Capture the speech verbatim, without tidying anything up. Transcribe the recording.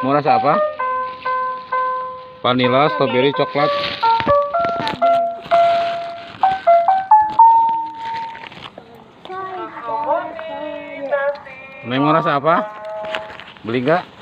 Mau rasa apa? Vanilla, strawberry, coklat. Neng mau rasa apa? Beli nggak?